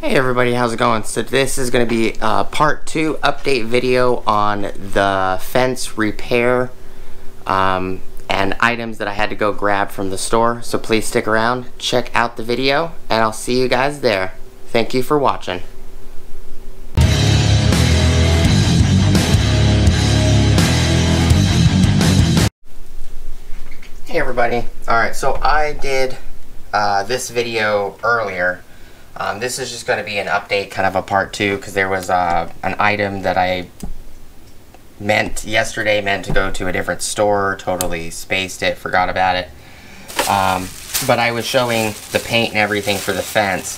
Hey everybody, how's it going? So this is going to be part 2 update video on the fence repair and items that I had to go grab from the store. So please stick around, check out the video, and I'll see you guys there. Thank you for watching. Hey everybody. Alright, so I did this video earlier. This is just going to be an update, kind of a part 2, because there was an item that I meant to go to a different store, totally spaced it, forgot about it. But I was showing the paint and everything for the fence.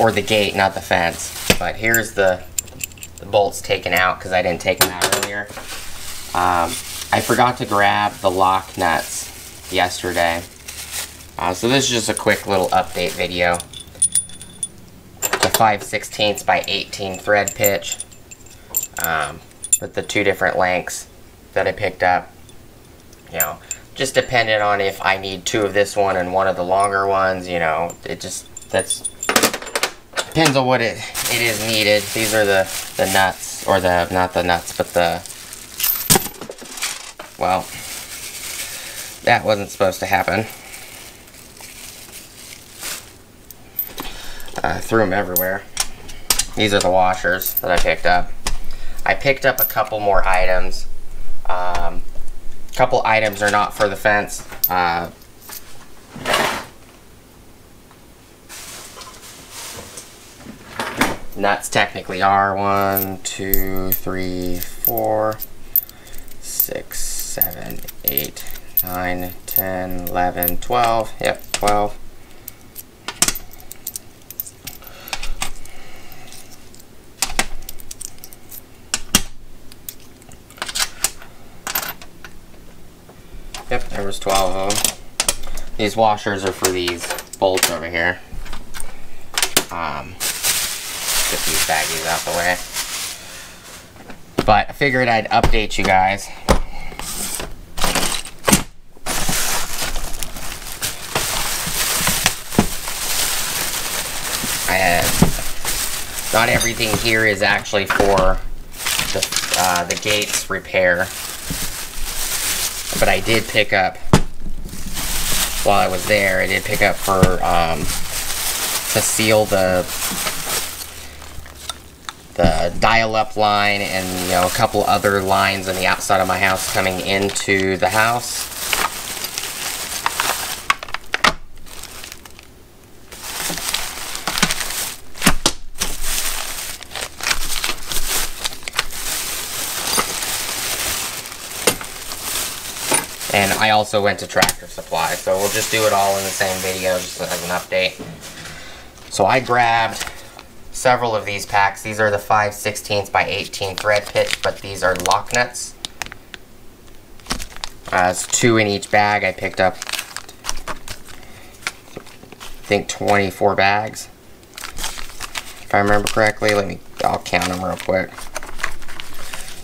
Or the gate, not the fence. But here's the bolts taken out, because I didn't take them out earlier. I forgot to grab the lock nuts yesterday. So this is just a quick little update video. The 5/16 by 18 thread pitch with the two different lengths that I picked up. You know, just dependent on if I need two of this one and one of the longer ones, you know, it just, that's, depends on what it is needed. These are the nuts, or the, not the nuts, but the, well, that wasn't supposed to happen. I threw them everywhere. These are the washers that I picked up. I picked up a couple more items. A couple items are not for the fence. Nuts technically are 1, 2, 3, 4, 6, 7, 8, 9, 10, 11, 12. Yep, 12. Yep, there was 12 of them. These washers are for these bolts over here. Get these baggies out the way. But I figured I'd update you guys. Not everything here is actually for the gates repair, but I did pick up, while I was there, I did pick up for, to seal the dial-up line and, you know, a couple other lines on the outside of my house coming into the house. And I also went to Tractor Supply, so we'll just do it all in the same video, just as an update. So I grabbed several of these packs. These are the 5/16 by 18 thread pitch, but these are lock nuts. It's 2 in each bag. I picked up, I think, 24 bags, if I remember correctly. I'll count them real quick.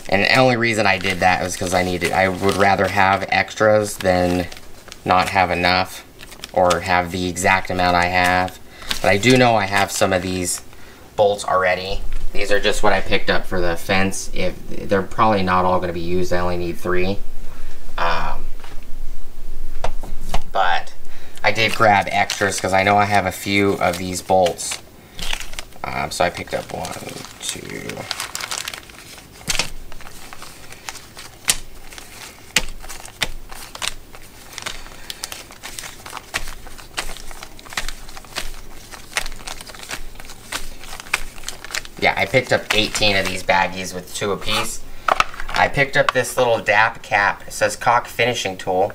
And the only reason I did that was because I would rather have extras than not have enough, or have the exact amount I have. But I do know I have some of these bolts already. These are just what I picked up for the fence. If they're probably not all going to be used, I only need 3. But I did grab extras because I know I have a few of these bolts. So I picked up 1, 2. Yeah, I picked up 18 of these baggies with 2 apiece. I picked up this little DAP cap. It says Cock Finishing Tool,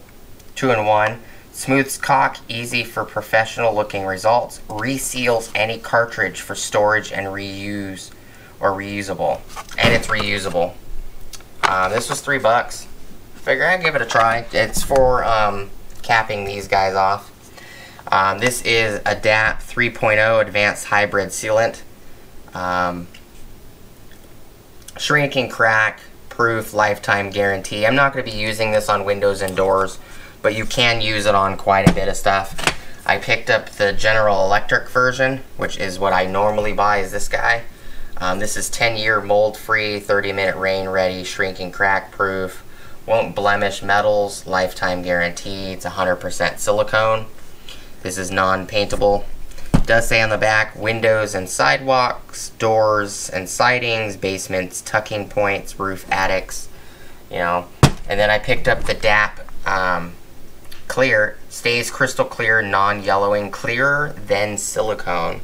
2-in-1. Smooths cock, easy for professional looking results. Reseals any cartridge for storage and reuse, or reusable. And it's reusable. This was $3. Figure I'd give it a try. It's for capping these guys off. This is a DAP 3.0 Advanced Hybrid Sealant. Shrink and crack proof, lifetime guarantee. I'm not going to be using this on windows and doors, but you can use it on quite a bit of stuff. I picked up the General Electric version, which is what I normally buy, is this guy. This is 10-year mold-free, 30-minute rain-ready, shrink and crack-proof, won't blemish metals, lifetime guarantee. It's 100% silicone. This is non-paintable. It does say on the back, windows and sidewalks, doors and sidings, basements, tucking points, roof, attics, you know. And then I picked up the DAP clear, stays crystal clear, non-yellowing, clearer than silicone.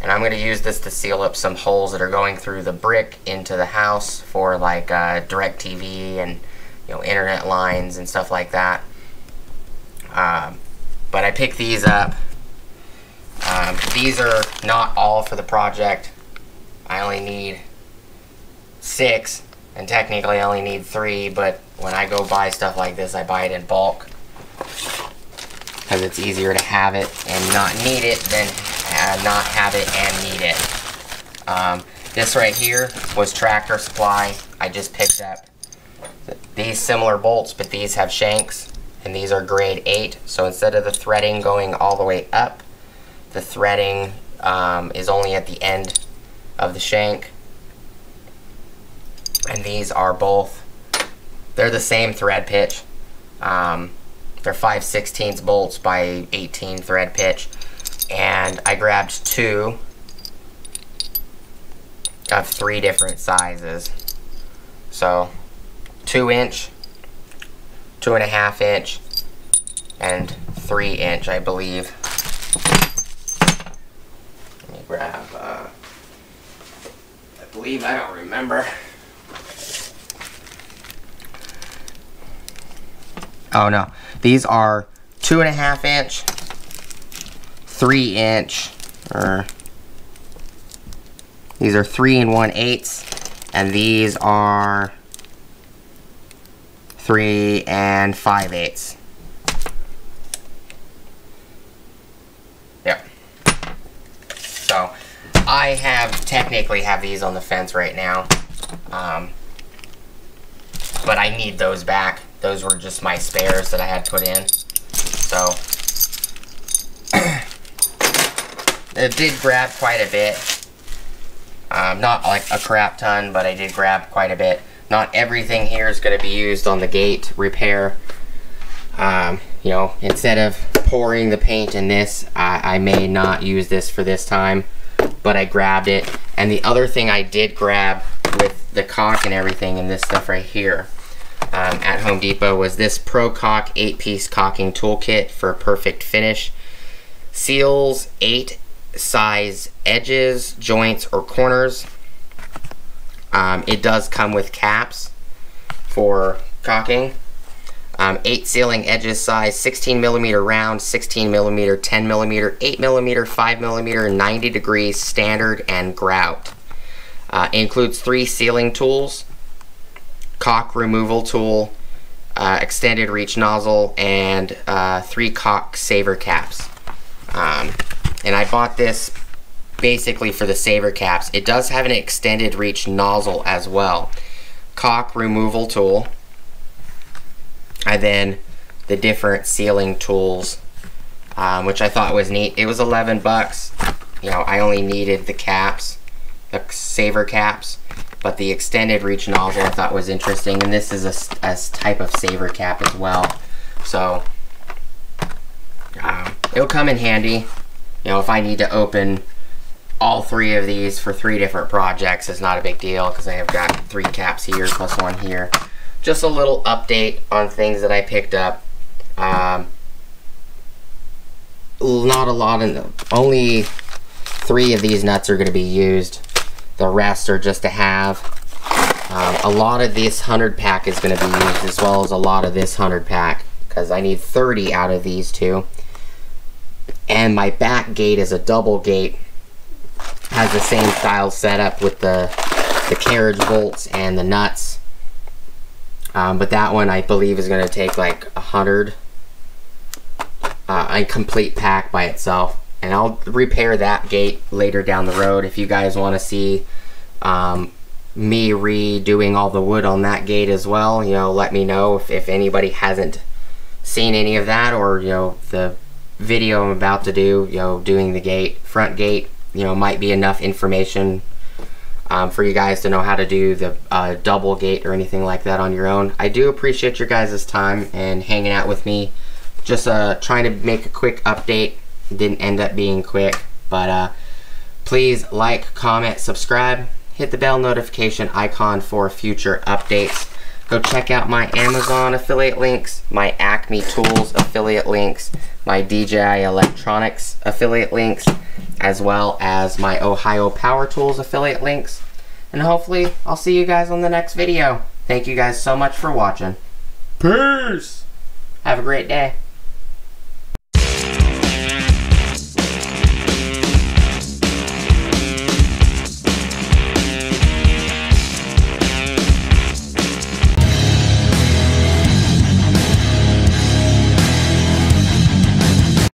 And I'm going to use this to seal up some holes that are going through the brick into the house for like DirecTV and, you know, internet lines and stuff like that. But I picked these up. These are not all for the project. I only need 6, and technically I only need 3, but when I go buy stuff like this, I buy it in bulk, because it's easier to have it and not need it than not have it and need it. This right here was Tractor Supply. I just picked up these similar bolts, but these have shanks, and these are grade 8. So instead of the threading going all the way up, the threading is only at the end of the shank. And these are both, they're the same thread pitch. They're 5/16 bolts by 18 thread pitch. And I grabbed 2 of 3 different sizes. So 2-inch, 2.5-inch, and 3-inch, I believe. Let me grab, I believe, I don't remember. Oh no, these are 2.5-inch, 3-inch, or these are 3 1/8, and these are 3 5/8. Yep. So I technically have these on the fence right now, but I need those back. Those were just my spares that I had put in. So it did grab quite a bit. Not like a crap ton, but I did grab quite a bit. Not everything here is going to be used on the gate repair. You know, instead of pouring the paint in this, I may not use this for this time, but I grabbed it. And the other thing I did grab with the caulk and everything and this stuff right here at Home Depot was this Pro Cock 8-piece caulking toolkit for perfect finish. Seals 8 size edges, joints, or corners. It does come with caps for caulking. 8 sealing edges size, 16mm round, 16mm, 10mm, 8mm, 5mm, 90 degrees, standard, and grout. Includes 3 sealing tools, caulk removal tool, extended reach nozzle, and 3 caulk saver caps. And I bought this basically for the saver caps. It does have an extended reach nozzle as well. Caulk removal tool, and then the different sealing tools, which I thought was neat. It was $11. You know, I only needed the caps, the saver caps, but the extended reach nozzle I thought was interesting. And this is a type of saver cap as well. So it'll come in handy. You know, if I need to open all 3 of these for 3 different projects, is not a big deal, because I have got 3 caps here plus 1 here. Just a little update on things that I picked up. Not a lot, only 3 of these nuts are going to be used. The rest are just to have. A lot of this 100-pack is going to be used, as well as a lot of this 100-pack, because I need 30 out of these 2. And my back gate is a double gate. Has the same style setup with the carriage bolts and the nuts, but that one I believe is going to take like 100, a complete pack by itself, and I'll repair that gate later down the road. If you guys want to see me redoing all the wood on that gate as well, you know, let me know if anybody hasn't seen any of that, or the video I'm about to do, doing the front gate, might be enough information for you guys to know how to do the double gate or anything like that on your own. I do appreciate your guys' time and hanging out with me. Just trying to make a quick update. Didn't end up being quick, but please like, comment, subscribe, hit the bell notification icon for future updates. Go check out my Amazon affiliate links, my Acme Tools affiliate links, my DJI Electronics affiliate links, as well as my Ohio Power Tools affiliate links. And hopefully, I'll see you guys on the next video. Thank you guys so much for watching. Peace! Have a great day.